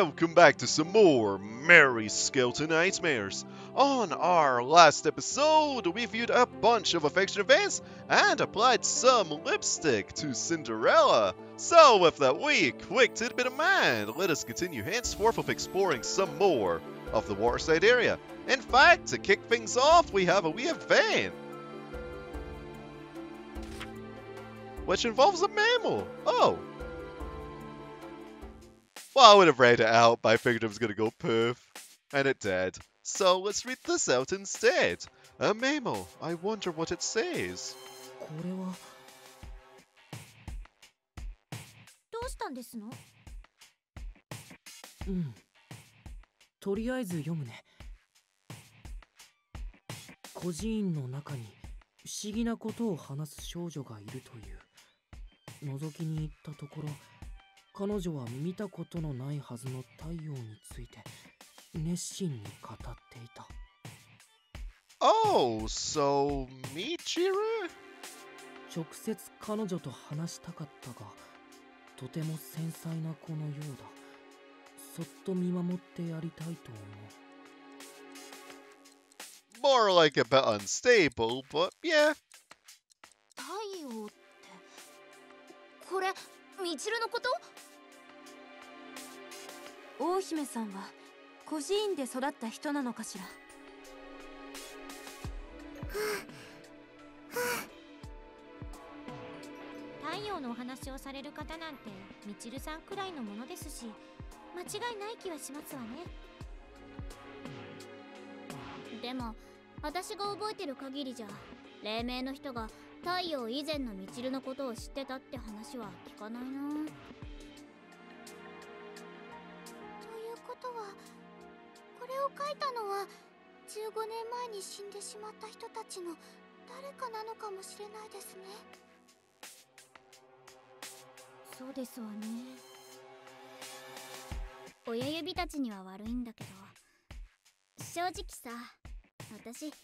Welcome back to some more Mary Skelter Nightmares. On our last episode, we viewed a bunch of affection events and applied some lipstick to Cinderella. So with that wee quick tidbit of mind, let us continue henceforth of exploring some more of the Waterside area. In fact, to kick things off, we have a wee event, which involves a mammal. Oh. Well, I would have read it out, but I figured it was going to go poof. And it did. So let's read this out instead. A memo. I wonder what it says.彼女は見たことのないはずの太陽について熱心に語っていた。Oh, so Michiru? 直接彼女と話したかったが、とても繊細な子のようだ。そっと見守ってやりたいと思う。More like a bit unstable, but yeah. 太陽ってこれミチルのこと？王姫さんは孤児院で育った人なのかしら。太陽のお話をされる方なんてミチルさんくらいのものですし、間違いない気はしますわね。でも私が覚えてる限りじゃ、黎明の人が太陽以前のミチルのことを知ってたって話は聞かないな。ということは、これを書いたのは15年前に死んでしまった人たちの誰かなのかもしれないですね。そうですわね。親指たちには悪いんだけど、正直さ、私ち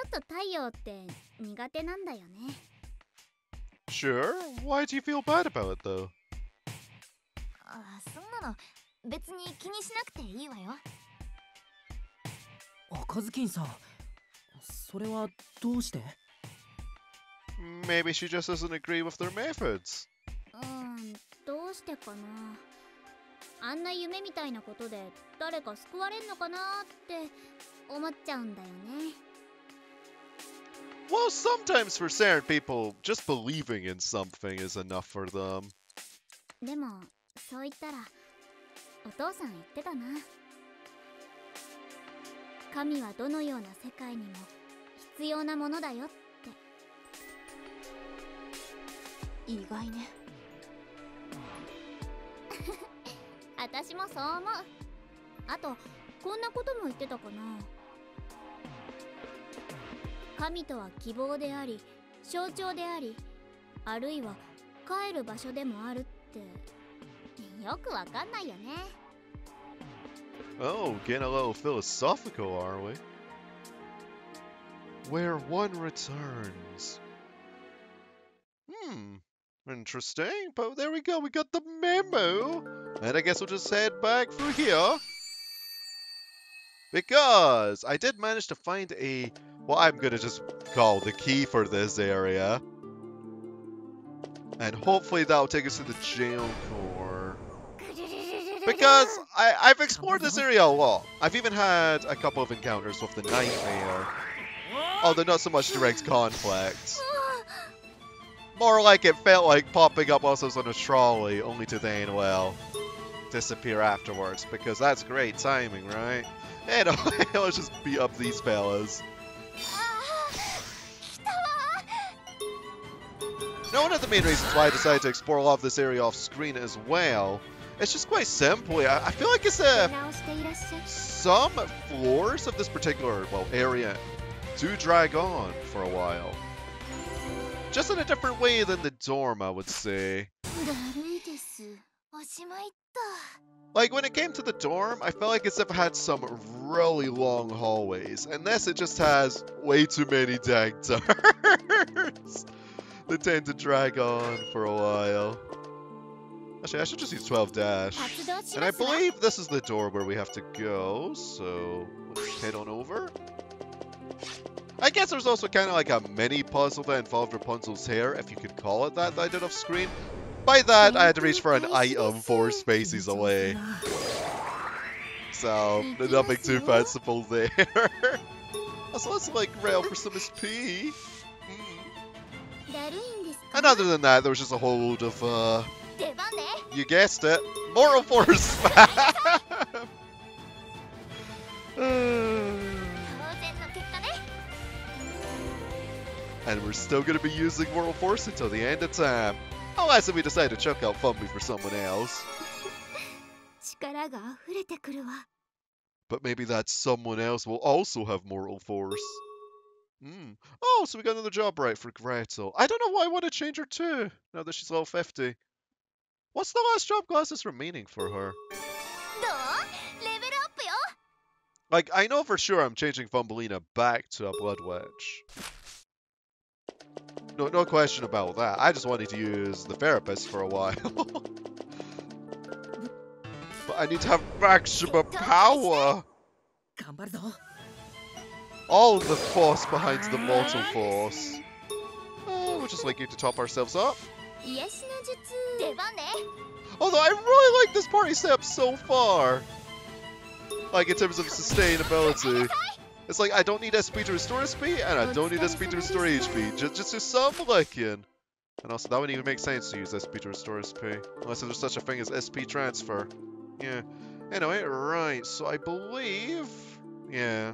ょっと太陽って苦手なんだよね。Sure? Why do you feel bad about it though? あ、そんなの別に気にしなくていいわよ。赤ずきんさん、それはどうして？ Maybe she just doesn't agree with their methods. どうしてかな。あんな夢みたいなことで誰か救われんのかなって思っちゃうんだよね。Well, sometimes for certain people, just believing in something is enough for them. でも、そう言ったら、お父さん言ってたな。神はどのような世界にも必要なものだよって。意外ね。私もそう思う。あと、こんなことも言ってたかな。神とは希望であり、象徴であり、あるいは帰る場所でもあるって、よくわかんないよね。Oh, getting a little philosophical, are we? Where one returns. Hmm, interesting. But there we go, we got the memo. And I guess we'll just head back through here. Because I did manage to find a... Well, I'm going to just call the key for this area. And hopefully that'll take us to the jail core. Because I've explored this area a lot. I've even had a couple of encounters with the nightmare. Although not so much direct conflict. More like it felt like popping up whilst I was on a trolley, only to then, well, disappear afterwards. Because that's great timing, right? And let's just beat up these fellas. Now, one of the main reasons why I decided to explore a lot of this area off screen as well, it's just quite simply, I feel like it's some floors of this particular, well, area do drag on for a while. Just in a different way than the dorm, I would say. Like, when it came to the dorm, I felt like it's had some really long hallways, and this, it just has way too many dang turns. They tend to drag on for a while. Actually, I should just use 12 dash. And I believe this is the door where we have to go, so let's head on over. I guess there's also kind of like a mini puzzle that involved Rapunzel's hair, if you could call it that, that I did off screen. By that, I had to reach for an item 4 spaces away. So, nothing too fanciful there. So that's like rail for some SP. And other than that, there was just a whole load of, you guessed it, moral force spam! And we're still going to be using moral force until the end of time. Unless if we decide to chuck out Fumby for someone else. But maybe that someone else will also have moral force. Oh, so we got another job right for Gretel. I don't know why I want to change her too, now that she's level 50. What's the last job class that's remaining for her? Like, I know for sure I'm changing Fumbelina back to a Blood Witch. No question about that. I just wanted to use the therapist for a while. But I need to have maximum power! All the force behind the mortal force. We'll just like you to top ourselves up. Although I really like this party setup so far. Like in terms of sustainability. It's like I don't need SP to restore SP and I don't need SP to restore HP. Just do some licking. And also that wouldn't even make sense to use SP to restore SP. Unless there's such a thing as SP transfer. Yeah. Anyway, right. So I believe... yeah.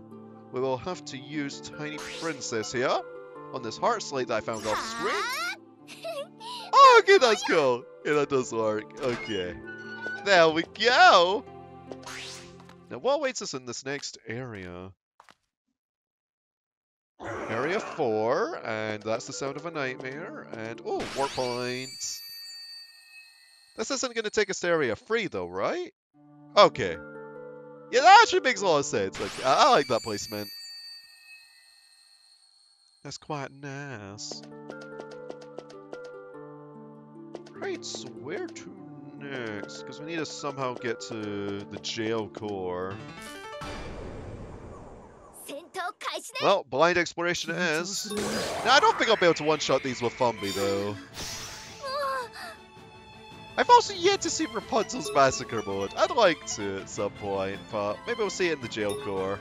We will have to use Tiny Princess here on this heart slate that I found off screen. Oh, okay, that's cool. Yeah, that does work. Okay. There we go. Now, what awaits us in this next area? Area 4, and that's the sound of a nightmare. And, oh, warp points. This isn't going to take us to Area 3, though, right? Okay. Yeah, that actually makes a lot of sense. Like, I like that placement. That's quite nice. Right, so where to next? Because we need to somehow get to the Jail Core. Well, blind exploration it is. Now, I don't think I'll be able to one-shot these with Fumby, though. I've also yet to see Rapunzel's Massacre mode. I'd like to at some point, but maybe we'll see it in the Jail Core.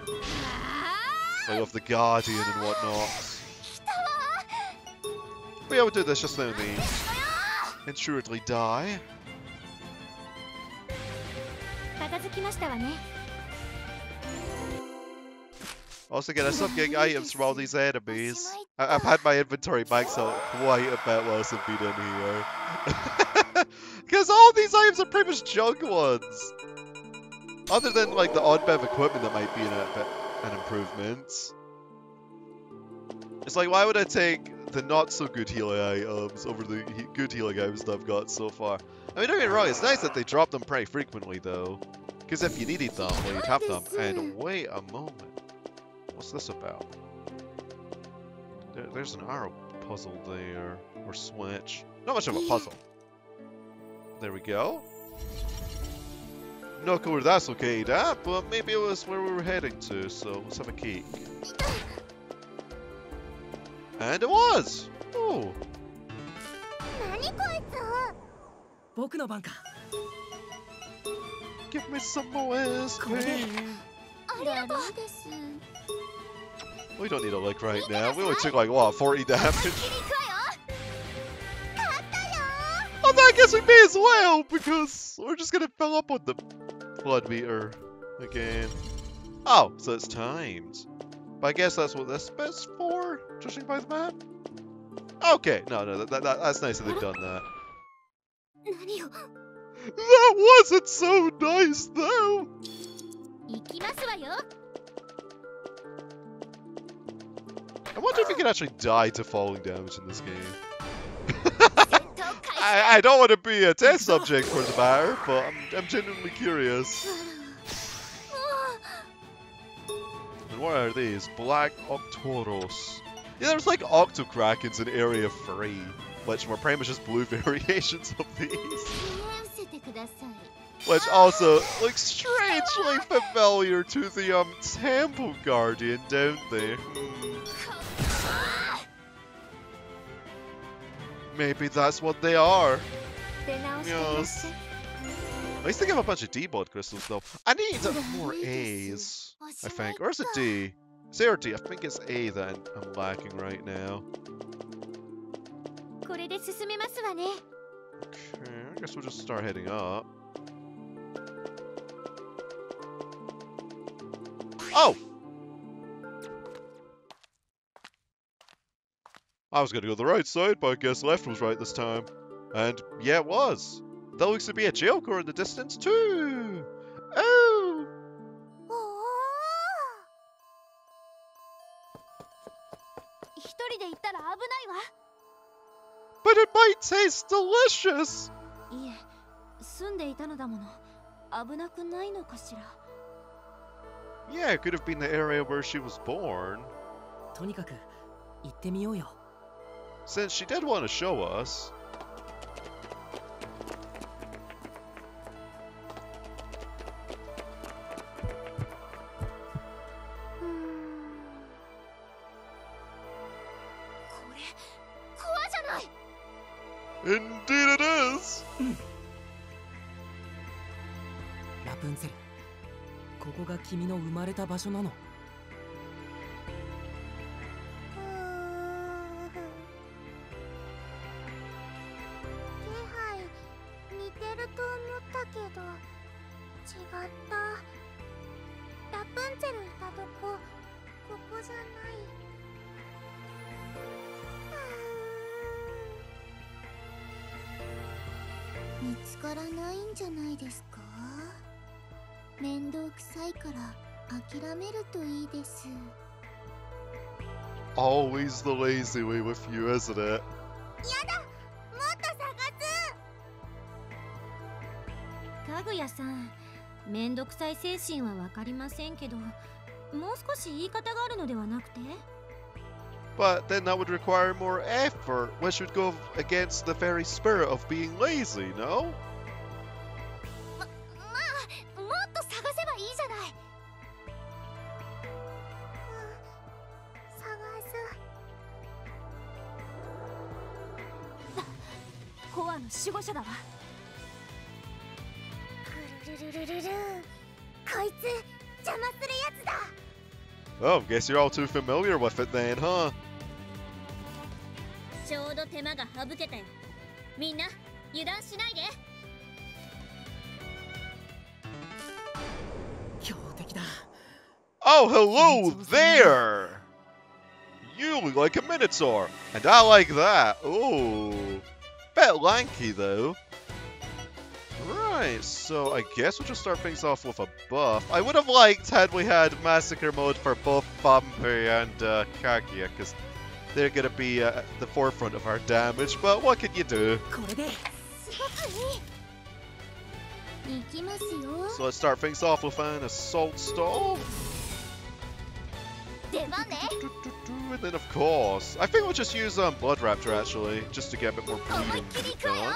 Like of the Guardian and whatnot. But yeah, we'll do this just now and then. Insuredly die. Also again, I stopped getting items from all these enemies. I've had my inventory maxed out quite a bit whilst I've been in here. Because all these items are pretty much junk ones. Other than like the odd bit of equipment that might be an improvement. It's like, why would I take the not so good healing items over the good healing items that I've got so far? I mean, don't get me wrong, it's nice that they drop them pretty frequently though. Because if you needed them, well, you'd have them. And wait a moment. What's this about? There's an arrow puzzle there. Or switch. Not much of a puzzle. There we go. Not sure where that's located at, but maybe it was where we were heading to, so let's have a peek. And it was! Oh! Give me some more SP! We don't need a lick right now. We only took like, what, 40 damage? Although I guess we may as well, because we're just going to fill up on the blood meter again. Oh, so it's timed. But I guess that's what this bit's for, judging by the map. Okay, no, that's nice that they've done that. That wasn't so nice, though! I wonder if you can actually die to falling damage in this game. I don't want to be a test subject for the matter, but I'm genuinely curious. And what are these? Black Octoros. Yeah, there's like Octokrakens in Area 3, which were pretty much just blue variations of these. which also looks strangely familiar to the temple guardian down there. Maybe that's what they are. Yes. At least they give a bunch of D-Bod crystals though. I need more A's, I think. Or is it D? Is there a D? I think it's A that I'm lacking right now. Okay, I guess we'll just start heading up. Oh! I was gonna go the right side, but I guess left was right this time. And yeah, it was. There looks to be a jail core in the distance too. Oh! But it might taste delicious. Yeah, it could have been the area where she was born. Since she did want to show us. Indeed it is! Rapunzel, this is your birthplace. Always the lazy way with you, isn't it? Kaguya-san, mendokusai seishin wa wakarimasen kedo, mou skoshi iikata ga aru no dewa nakute? But then that would require more effort, which would go against the very spirit of being lazy, no? Oh, guess you're all too familiar with it then, huh? Oh, hello there! You look like a Minotaur, and I like that. Ooh. Bit lanky though. Right, so I guess we'll just start things off with a buff. I would have liked had we had massacre mode for both Bambi and Kaguya, because they're gonna be at the forefront of our damage, but what can you do? So let's start things off with an assault stall. And then of course, I think we'll just use Blood Raptor actually, just to get a bit more bleeding going.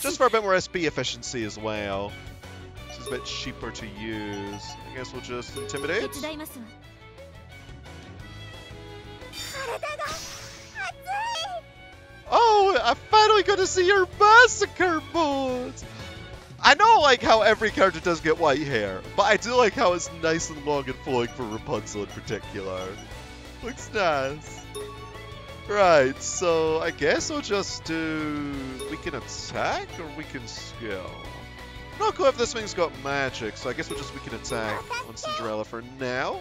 Just for a bit more SP efficiency as well. This is a bit cheaper to use. I guess we'll just intimidate. Oh, I finally got to see your massacre mode! I don't like how every character does get white hair, but I do like how it's nice and long and flowing for Rapunzel in particular. Looks nice. Right, so I guess we'll just do... we can attack or we can skill? I'm not sure if this thing's got magic, so I guess we'll just we can attack on Cinderella for now.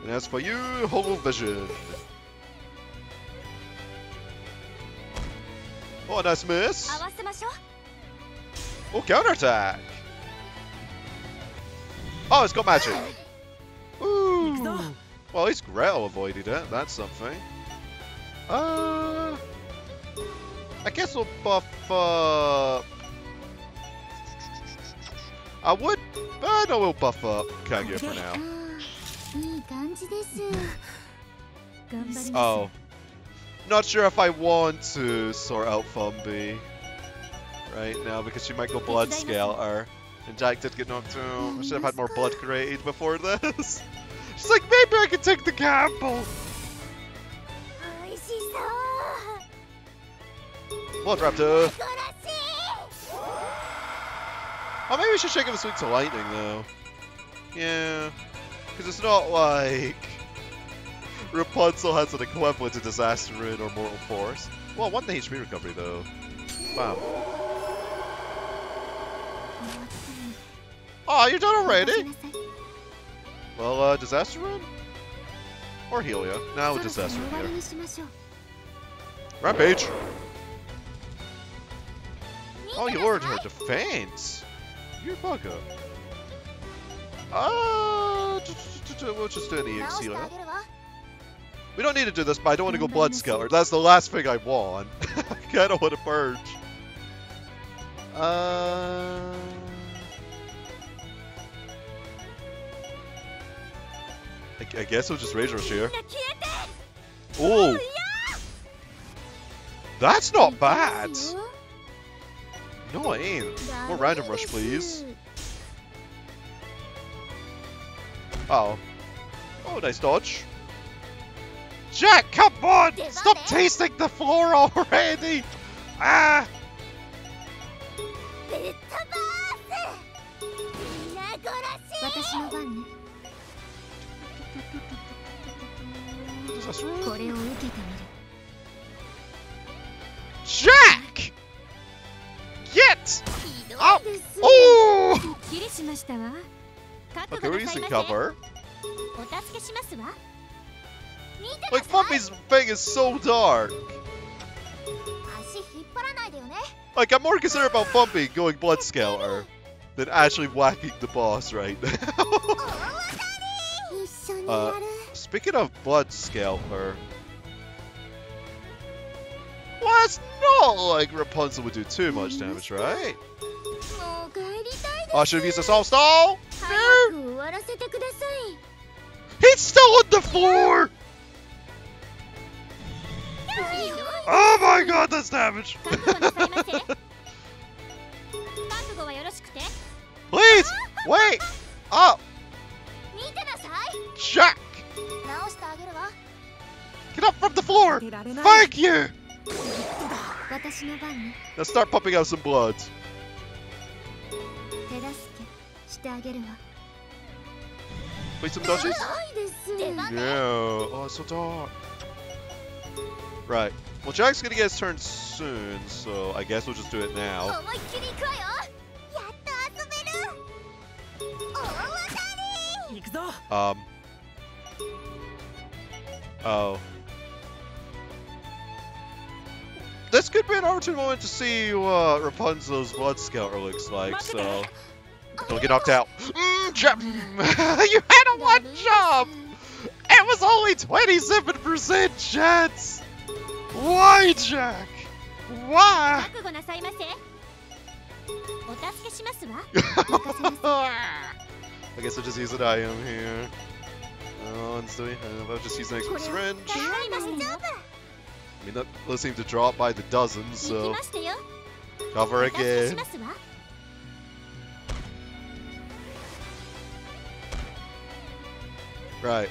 And as for you, Hollow Vision. Oh, nice miss. Oh, counterattack. Oh, it's got magic. Ooh. Well, at least Gretel avoided it. That's something. I guess we'll buff up. I would. No, we'll buff up Kaguya for now. Oh. not sure if I want to sort out Fumby right now because she might go Blood Skelter. And Jack did get knocked out. I should have had more blood created before this. She's like, maybe I could take the gamble. Blood Raptor. Oh, maybe we should shake him this week to lightning, though. Yeah. Because it's not like Rapunzel has an equivalent to Disaster Rune or Mortal Force. Well, 1 HP recovery, though. Bam. Oh, you're done already? Well, Disaster Rune? Or Helia. Now with Disaster Rune here. Rampage! Oh, you ordered her defense! You're bugger. We'll just do an EX Healer. We don't need to do this, but I don't want to go Blood Skelter. That's the last thing I want. I kinda want to purge. I guess we'll just Razor Shear. Oh! That's not bad! No, it ain't. More Random Rush, please. Oh. Oh, nice dodge. Jack, come on! Stop tasting the floor already! Ah! Jack! Get up! Oh! Okay, we're using cover. Like, Fumbly's thing is so dark. Like, I'm more concerned about Fumby going Blood Skelter than actually whacking the boss right now. Speaking of Blood Skelter, well, it's not like Rapunzel would do too much damage, right? I should have used a Soul Stall! No! He's still on the floor! Oh my god, that's damage! Please! Wait! Up! Jack! Get up from the floor! Thank you! Let's start pumping out some blood. Play some dodges? Yeah. Oh, it's so dark. Right. Well, Jack's gonna get his turn soon, so I guess we'll just do it now. Oh. This could be an opportune moment to see what Rapunzel's Blood Skelter looks like, so don't get knocked out. Jump! You had a one jump! It was only 27% chance! Why, Jack? Why? I guess I'll just use an IM here. Do we have? I'll just use an extra syringe. I mean, those seem to drop by the dozens, so cover again. Right.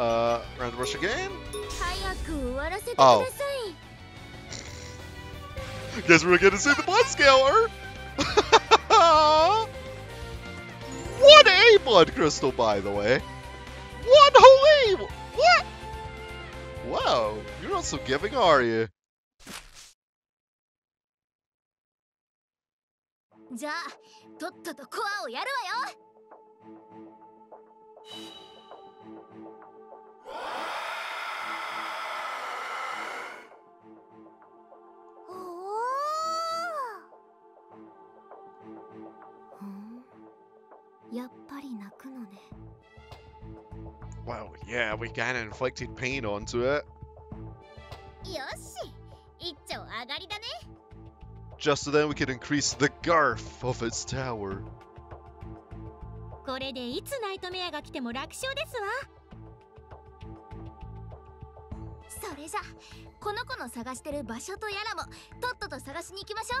Random rush again? Oh. Guess we're gonna see the Blood Scaler! What a blood crystal, by the way! One holy! What? Wow, you're not so giving, are you? Well, yeah, we kinda inflicted pain onto it. Just so then we could increase the girth of its tower. それじゃ、この子の探してる場所とやらもとっとと探しに行きましょ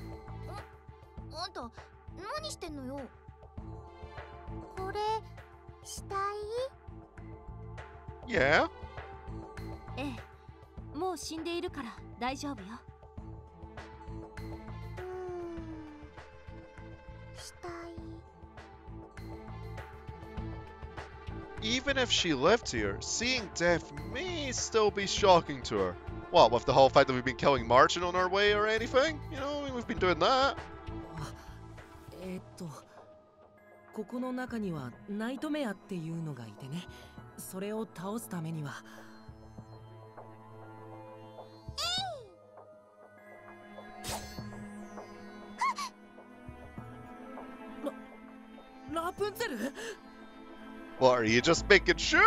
う。ん？あんた何してんのよ。これしたい？いや。ええ、もう死んでいるから大丈夫よ。したい。Even if she lived here, seeing death may still be shocking to her. What, with the whole fact that we've been killing Marchens on our way or anything? You know, we've been doing that. ここの中にはナイトメアっていうのがいてね。それを倒すためには。ラプンツェル？What, are you just making sure?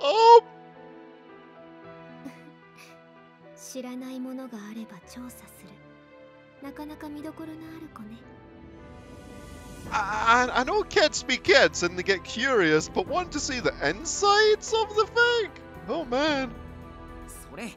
Oh! 知らないものがあれば調査する。I know kids be kids and they get curious, but want to see the insides of the thing? Oh man. What?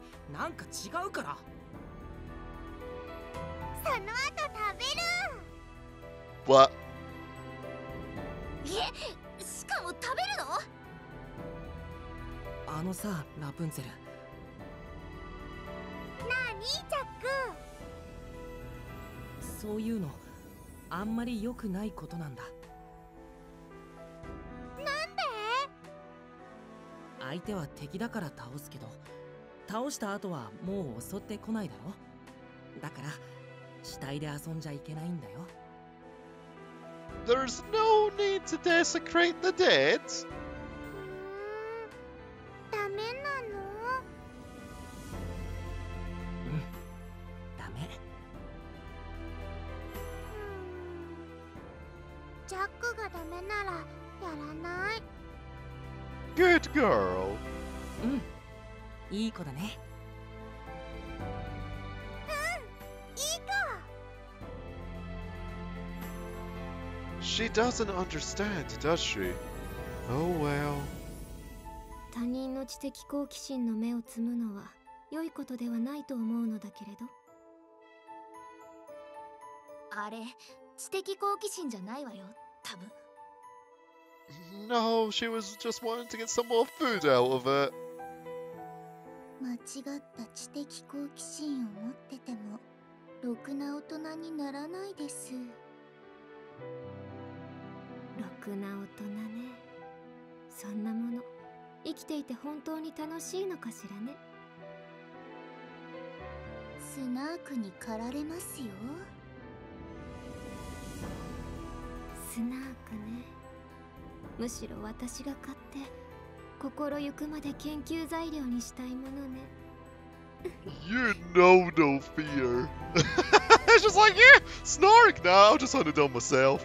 There's no need to desecrate the dead. Good girl. She doesn't understand, does she? Oh well. 他人の知的好奇心の目をつむのは良いことではないと思うのだけれど。あれ、知的好奇心じゃないわよ、多分。No, she was just wanting to get some more food out of it. You know no fear. It's just like, yeah, snark! Nah, I'll just hunt it down myself.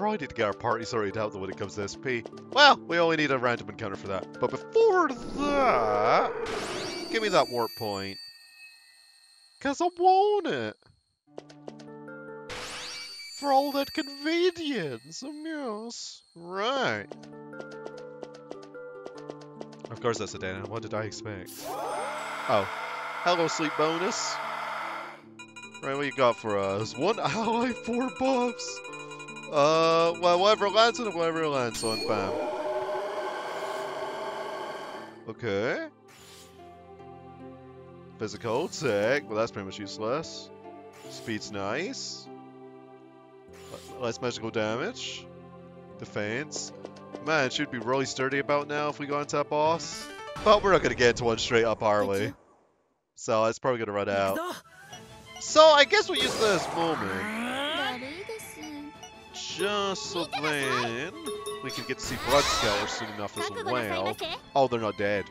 already got our party sorted out when it comes to SP. Well, we only need a random encounter for that. But before that, give me that warp point. Because I want it. For all that convenience, yes. Right. Of course that's a den. What did I expect? Oh. Hello, sleep bonus. Right, what you got for us? 1 ally, 4 buffs. Well, whatever it lands on, bam. Okay. Physical, tech. Well, that's pretty much useless. Speed's nice. less magical damage. Defense. Man, should be really sturdy about now if we go into that boss. But we're not going to get to one straight up, are we? So it's probably going to run out. So I guess we'll use this moment. Just so then we can get to see Blood Skelter soon enough as well. Oh, they're not dead.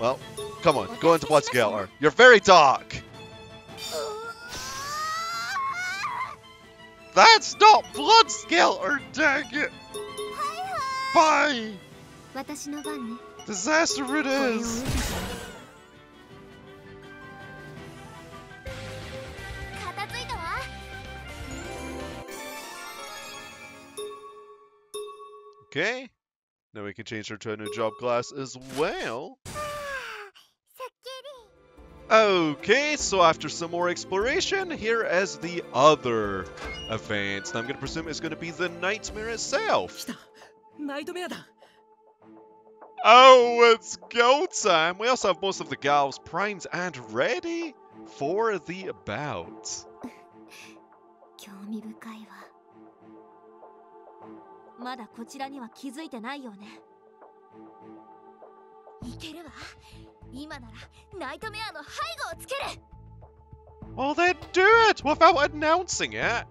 Well, come on, go into Blood Skelter. You're very dark. That's not Blood Skelter, dang it! Bye! Disaster it is! Okay, now we can change her to a new job class as well. Okay, so after some more exploration, here is the other event. I'm going to presume it's going to be the nightmare itself. Oh, it's go time. We also have most of the gals primed and ready for the bout. Well, then do it without announcing it.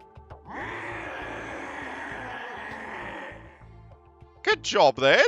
Good job, then.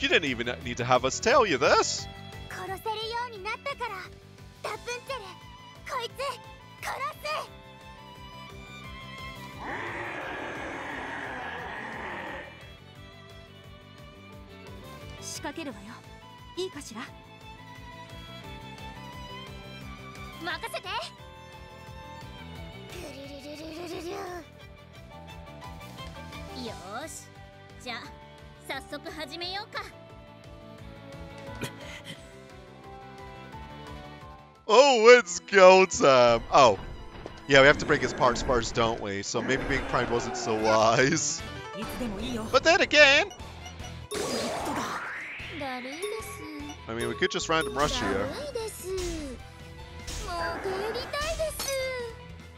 You didn't even need to have us tell you this. Oh, it's go time. Oh, yeah, we have to break his parts first, don't we? So maybe being primed wasn't so wise. But then again, I mean, we could just random rush here.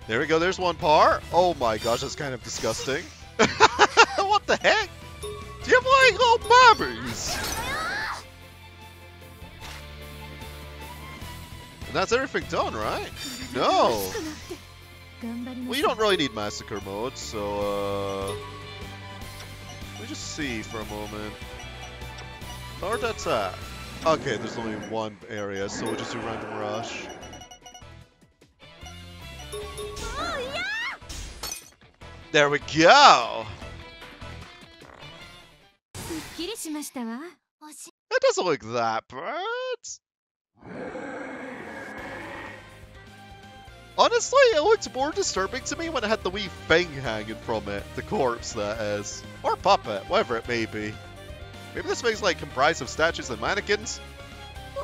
There we go, there's one par. Oh my gosh, that's kind of disgusting. What the heck? Do you have like little bobbies? And that's everything done, right? No. Well, you don't really need massacre mode, so let me just see for a moment. Third attack. Okay, there's only one area, so we'll just do random rush. There we go! That doesn't look that bad. Honestly, it looked more disturbing to me when it had the wee thing hanging from it. The corpse, that is. Or puppet, whatever it may be. Maybe this thing's like comprised of statues and mannequins? I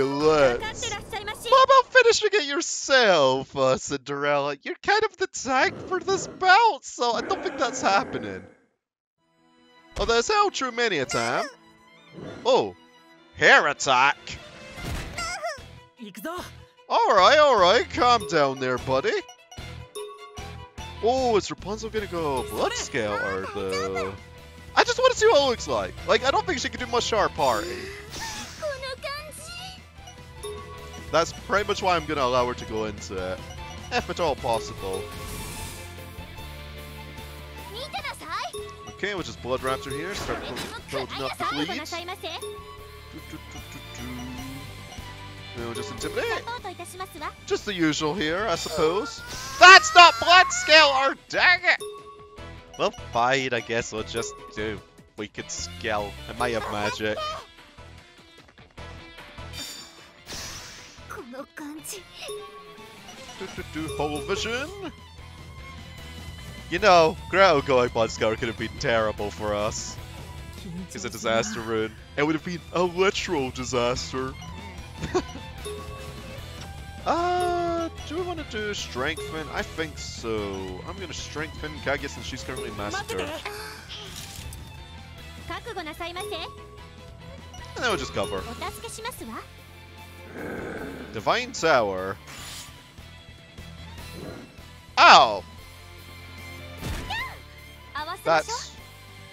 lit. How about finishing it yourself, Cinderella? You're kind of the tag for this bout, so I don't think that's happening. Oh, that's how true many a time. Oh, hair attack. Alright, calm down there, buddy. Oh, is Rapunzel gonna go Blood Skelter, though? I just want to see what it looks like. Like, I don't think she can do much to our party. That's pretty much why I'm going to allow her to go into it, if at all possible. Okay, we'll just Blood Raptor here, start building up the fleet. And we'll just Intimidate. Just the usual here, I suppose. That's not Blood Scale, or dang it! Well, fine, I guess we'll just do Wicked Scale. I might have magic. Whole vision. You know, Gretel going Blood Scour could have been terrible for us. It's a disaster rune. It would have been a literal disaster. Do we want to do strengthen? I think so. I'm going to strengthen Kaguya since she's currently master. And then we'll just cover. Divine Tower. Ow! That's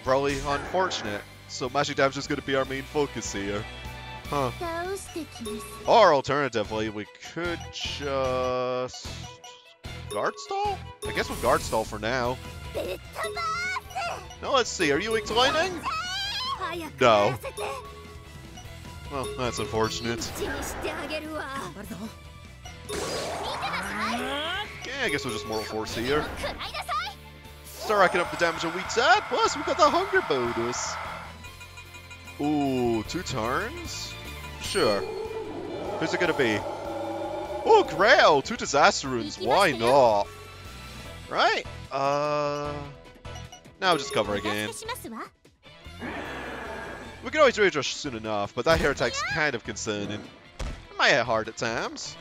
probably unfortunate. So magic damage is going to be our main focus here. Huh. Or alternatively, we could just... Guard Stall? I guess we'll Guard Stall for now. Now let's see, are you weak to lightning? No. Well, that's unfortunate. Okay, I guess we'll just Mortal Force here. Start racking up the damage that we did, plus we got the hunger bonus. Ooh, 2 turns? Sure. Who's it gonna be? Oh, Grail! 2 disaster runes, why not? Right? Now we'll just cover again. We can always rage rush soon enough, but that hair attack's kind of concerning. It might hit hard at times.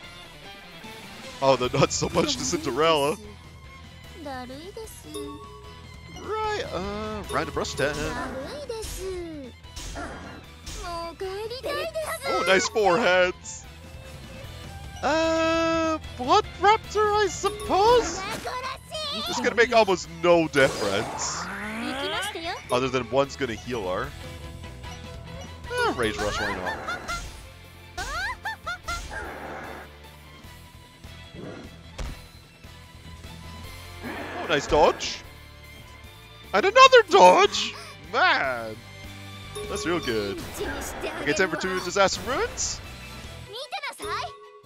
Oh, they're not so much to Cinderella. Right, round of brush 10. Oh, nice 4 heads. Blood Raptor, I suppose? It's gonna make almost no difference. Other than one's gonna heal her. Rage Rush, why not? Oh, nice dodge. And another dodge! Man! That's real good. Okay, time for 2 disaster runes.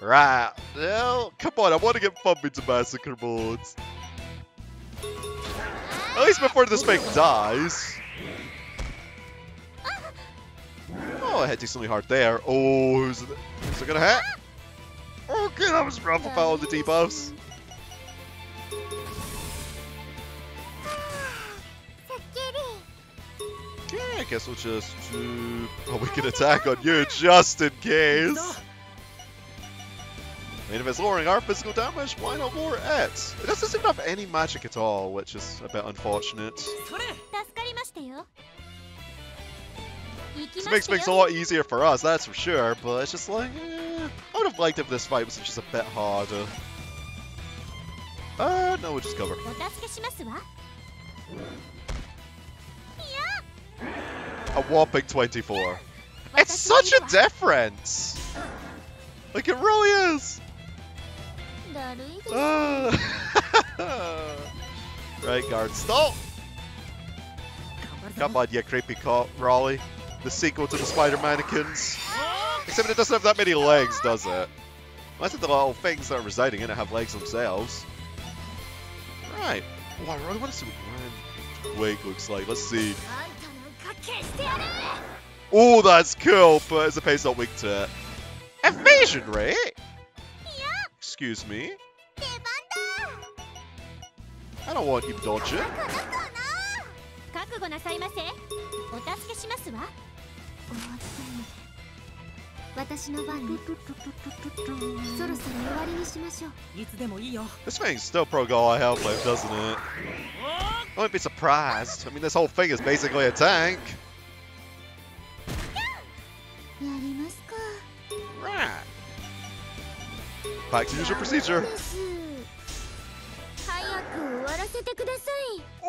Right. Well, come on, I want to get Fumby to massacre modes. At least before this fake dies. Oh, I had decently hard there. Oh, who's it gonna hit? Okay, that was rough if I on the debuffs. Okay, I guess we'll just do a wicked attack on you just in case. And if it's lowering our physical damage, why not lower it? It doesn't seem to have any magic at all, which is a bit unfortunate. This makes things a lot easier for us, that's for sure, but it's just like, I would have liked if this fight was just a bit harder. No, we'll just cover. A whopping 24. It's such a difference! Like, it really is! Right, guard stall! Come on, you creepy cop, Raleigh. The sequel to the spider mannequins. Except it doesn't have that many legs, does it? Unless the little things that are residing in it have legs themselves. Right. Oh, I really want to see what Grand Wig looks like. Let's see. Oh, that's cool, but it's a pace not weak to it. Evasion rate? Excuse me. I don't want you to dodge it. This thing's still pro got all our health left, doesn't it? I wouldn't be surprised. I mean, this whole thing is basically a tank. Right. Back to usual procedure.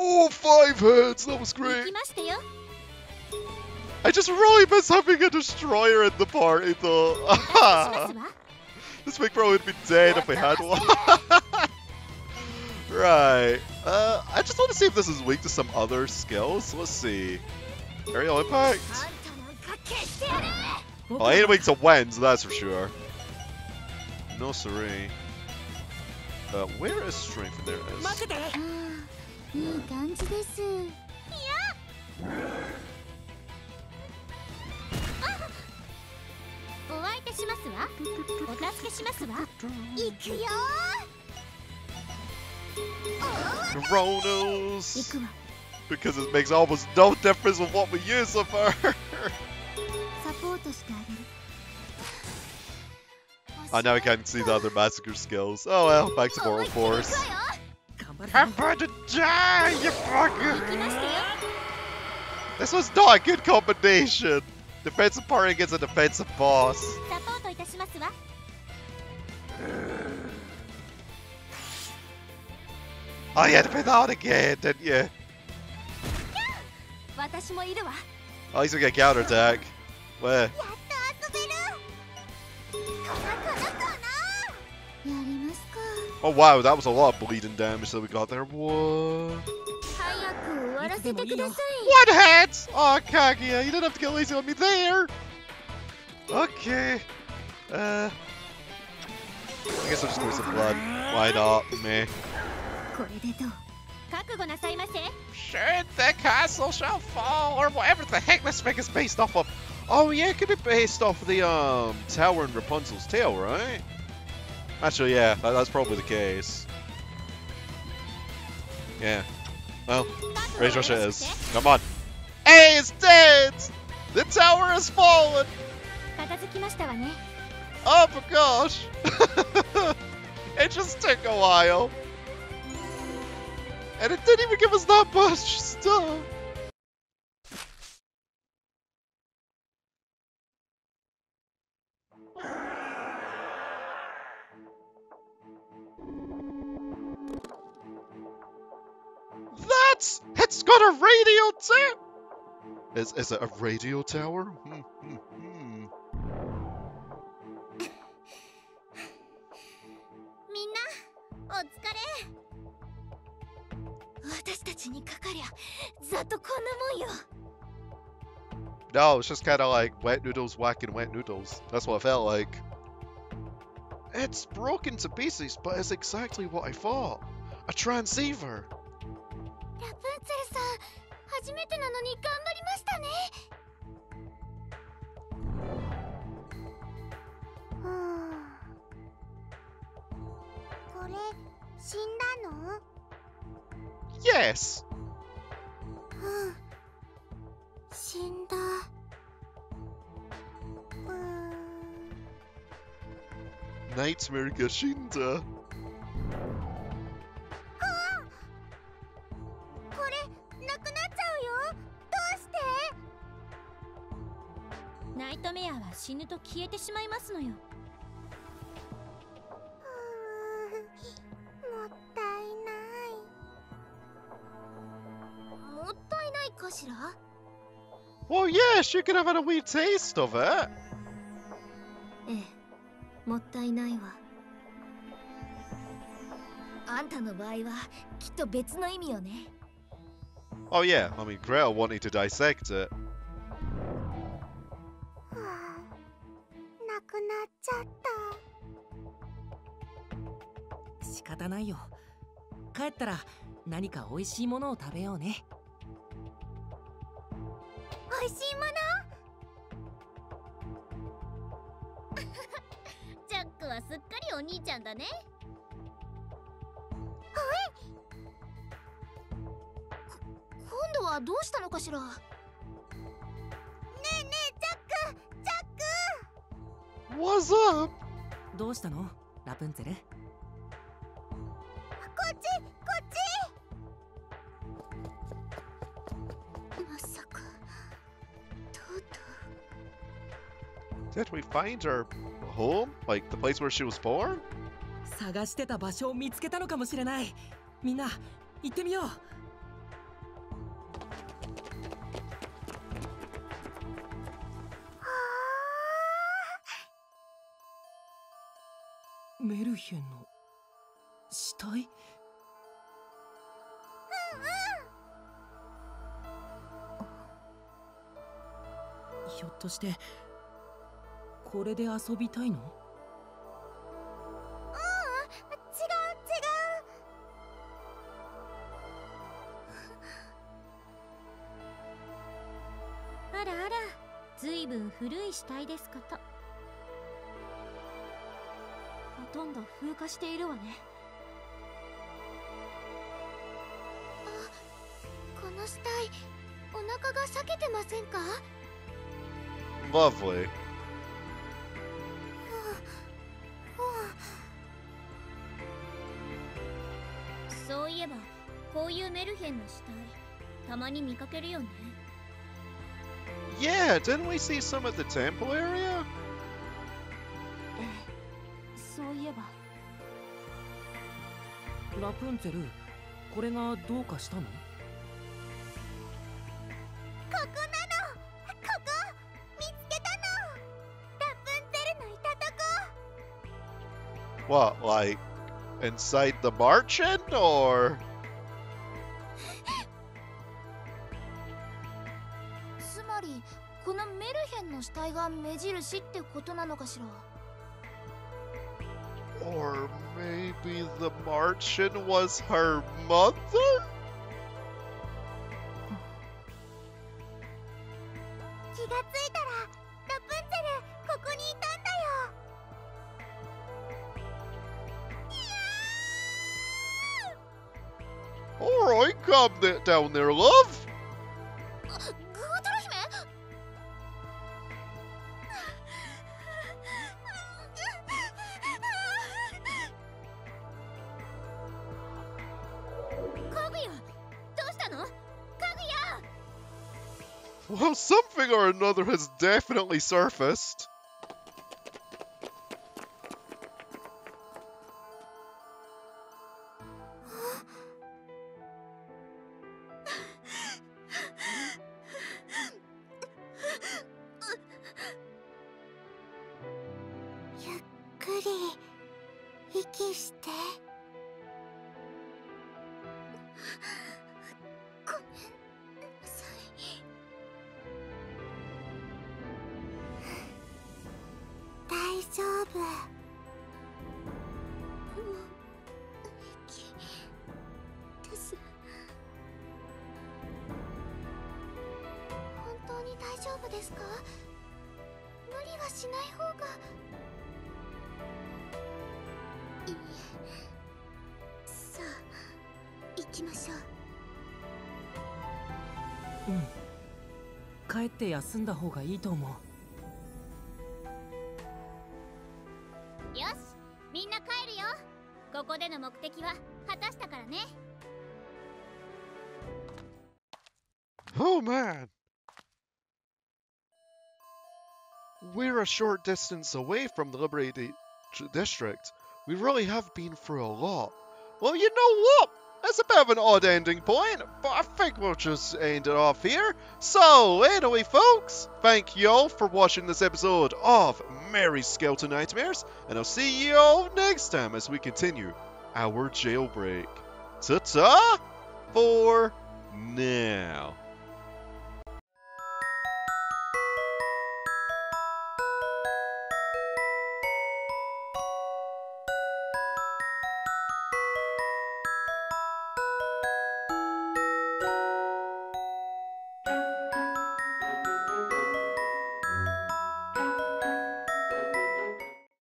Oh, 5 heads! That was great! I just really miss having a destroyer in the party though. This big bro would be dead if I had one. Right. I just want to see if this is weak to some other skills. Let's see. Aerial impact. Well, I ain't weak to wind, so that's for sure. No siree. Where is strength? There it is. Coronas! Because it makes almost no difference with what we use of her! Oh, now I can't see the other massacre skills. Oh well, back to moral force. I'm about to die, you fucker! This was not a good combination! Defensive party against a defensive boss. Oh, you had to pay that one again, didn't you? At least we get counterattack. Where? Oh wow, that was a lot of bleeding damage that we got there. What? 1 head! Oh, Kaguya, you don't have to get lazy on me there! Okay. I guess I'll just give some blood. Why not me? Sure, the castle shall fall, or whatever the heck this thing is based off of. Oh yeah, it could be based off the tower in Rapunzel's Tale, right? Actually, yeah, that's probably the case. Yeah. Well, Rage Rush it is. Come on. Hey, it's dead! The tower has fallen! Oh my gosh! It just took a while. And it didn't even give us that much stuff. It's got a radio tower! Is it a radio tower? No, it's just kind of like wet noodles whacking wet noodles. That's what I felt like. It's broken to pieces, but it's exactly what I thought. A transceiver. Yes. Nightmare ga shinda. Well, yes, you could have had a wee taste of it. Oh yeah, I mean, Gretel wanted to dissect it. What's up? Did we find her home? Like the place where she was born? メルヘンの死体？うんうん。ひょっとしてこれで遊びたいの？ 古い死体ですこと。ほとんど風化しているわね。あ、この死体、お腹が裂けてませんか？ Lovely.そういえば、こういうメルヘンの死体、たまに見かけるよね。 Yeah, didn't we see some at the temple area? So, yeah. Rapunzel, what did you do? This one? Rapunzel. What, like inside the marchand or? Or maybe the Marchand was her mother? Alright, calm down there, love! Well, something or another has definitely surfaced. Oh man! We're a short distance away from the liberated district. We really have been through a lot. Well, you know what? That's a bit of an odd ending point, but I think we'll just end it off here. So, anyway, folks, thank you all for watching this episode of Mary Skelter Nightmares, and I'll see you all next time as we continue our jailbreak. Ta-ta for now.